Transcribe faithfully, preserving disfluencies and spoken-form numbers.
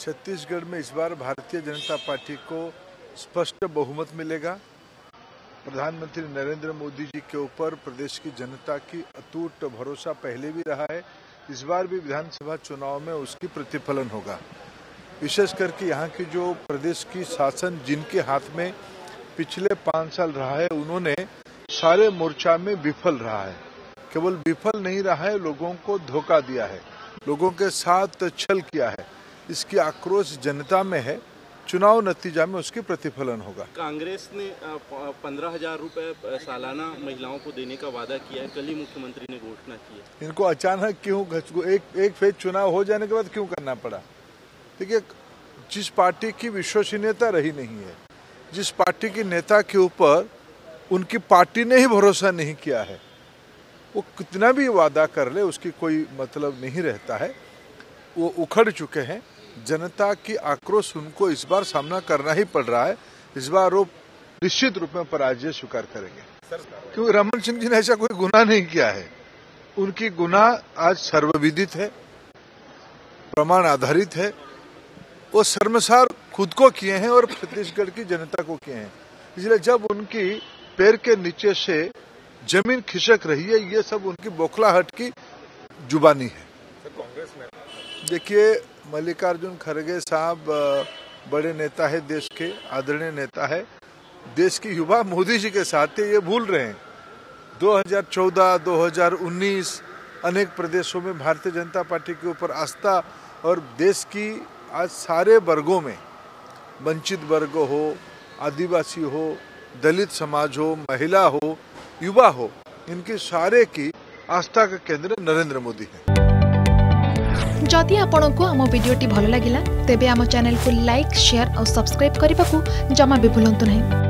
छत्तीसगढ़ में इस बार भारतीय जनता पार्टी को स्पष्ट बहुमत मिलेगा। प्रधानमंत्री नरेंद्र मोदी जी के ऊपर प्रदेश की जनता की अटूट भरोसा पहले भी रहा है, इस बार भी विधानसभा चुनाव में उसकी प्रतिफलन होगा। विशेष करके यहाँ की जो प्रदेश की शासन जिनके हाथ में पिछले पाँच साल रहा है, उन्होंने सारे मोर्चा में विफल रहा है। केवल विफल नहीं रहा है, लोगों को धोखा दिया है, लोगों के साथ छल किया है। इसकी आक्रोश जनता में है, चुनाव नतीजा में उसकी प्रतिफलन होगा। कांग्रेस ने पंद्रह हजार रुपए सालाना महिलाओं को देने का वादा किया है, कल ही मुख्यमंत्री ने घोषणा की है। इनको अचानक क्यों एक एक फेज चुनाव हो जाने के बाद क्यों करना पड़ा? देखिए, जिस पार्टी की विश्वसनीयता रही नहीं है, जिस पार्टी की नेता के ऊपर उनकी पार्टी ने ही भरोसा नहीं किया है, वो कितना भी वादा कर ले उसकी कोई मतलब नहीं रहता है। वो उखड़ चुके हैं, जनता की आक्रोश उनको इस बार सामना करना ही पड़ रहा है। इस बार वो निश्चित रूप में पराजय स्वीकार करेंगे, क्योंकि रमन सिंह जी ने ऐसा कोई गुनाह नहीं किया है। उनकी गुनाह आज सर्वविदित है, प्रमाण आधारित है। वो शर्मसार खुद को किए हैं और छत्तीसगढ़ की जनता को किए हैं। इसलिए जब उनकी पैर के नीचे से जमीन खिसक रही है, ये सब उनकी बौखलाहट की जुबानी है। कांग्रेस में देखिए, मल्लिकार्जुन खरगे साहब बड़े नेता है, देश के आदरणीय नेता है। देश की युवा मोदी जी के साथ ये भूल रहे हैं। दो हजार चौदह दो हजार उन्नीस अनेक प्रदेशों में भारतीय जनता पार्टी के ऊपर आस्था, और देश की आज सारे वर्गों में, वंचित वर्ग हो, आदिवासी हो, दलित समाज हो, महिला हो, युवा हो, इनके सारे की आस्था का केंद्र नरेंद्र मोदी है। जदि आपण को आम भिडियोटी भल लगिला तेबे आम चैनल को लाइक, शेयर और सब्सक्राइब करने को जमा भी भूलु नहीं।